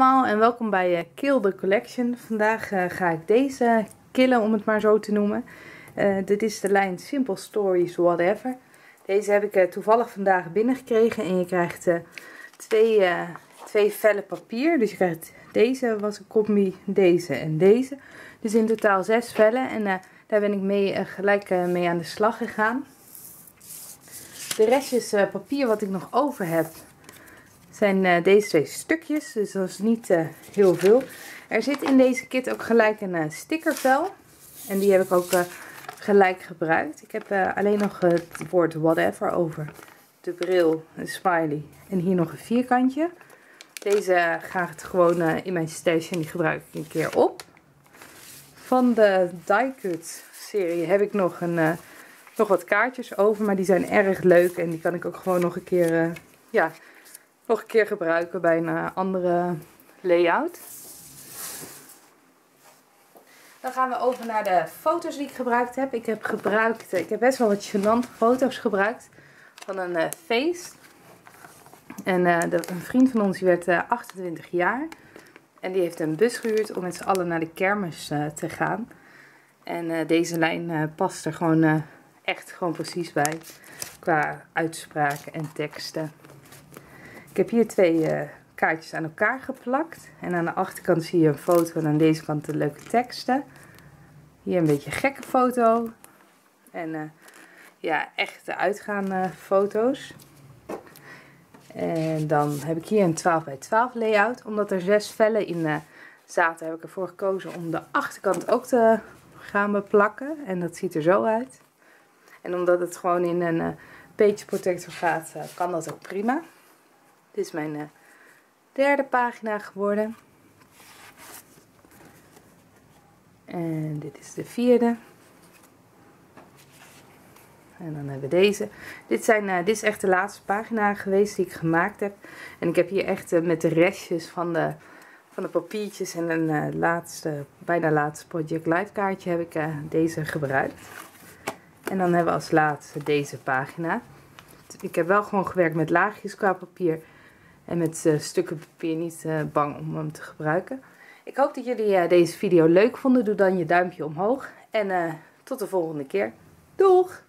allemaal en welkom bij Kill the Collection. Vandaag ga ik deze killen, om het maar zo te noemen. Dit is de lijn Simple Stories Whatever. Deze heb ik toevallig vandaag binnengekregen en je krijgt twee vellen papier. Dus je krijgt deze, was een combi, deze en deze. Dus in totaal 6 vellen en daar ben ik mee, gelijk mee aan de slag gegaan. De restjes papier wat ik nog over heb zijn deze 2 stukjes, dus dat is niet heel veel. Er zit in deze kit ook gelijk een stickervel en die heb ik ook gelijk gebruikt. Ik heb alleen nog het woord whatever over de bril, een smiley en hier nog een vierkantje. Deze gaat gewoon in mijn stash en die gebruik ik een keer op. Van de Diecut serie heb ik nog, nog wat kaartjes over, maar die zijn erg leuk en die kan ik ook gewoon nog een keer, nog een keer gebruiken bij een andere layout. Dan gaan we over naar de foto's die ik gebruikt heb. Ik heb best wel wat gênante foto's gebruikt van een feest. En een vriend van ons die werd 28 jaar. En die heeft een bus gehuurd om met z'n allen naar de kermis te gaan. En deze lijn past er gewoon echt precies bij. Qua uitspraken en teksten. Ik heb hier 2 kaartjes aan elkaar geplakt. En aan de achterkant zie je een foto en aan deze kant de leuke teksten. Hier een beetje een gekke foto. En echte uitgaande foto's. En dan heb ik hier een 12x12 layout. Omdat er 6 vellen in zaten heb ik ervoor gekozen om de achterkant ook te gaan beplakken. En dat ziet er zo uit. En omdat het gewoon in een page protector gaat, kan dat ook prima. Dit is mijn derde pagina geworden. En dit is de 4e. En dan hebben we deze. Dit is echt de laatste pagina geweest die ik gemaakt heb. En ik heb hier echt met de restjes van de papiertjes en een bijna laatste Project Life kaartje heb ik deze gebruikt. En dan hebben we als laatste deze pagina. Ik heb wel gewoon gewerkt met laagjes qua papier. En met stukken papier, niet bang om hem te gebruiken. Ik hoop dat jullie deze video leuk vonden. Doe dan je duimpje omhoog. En tot de volgende keer. Doeg!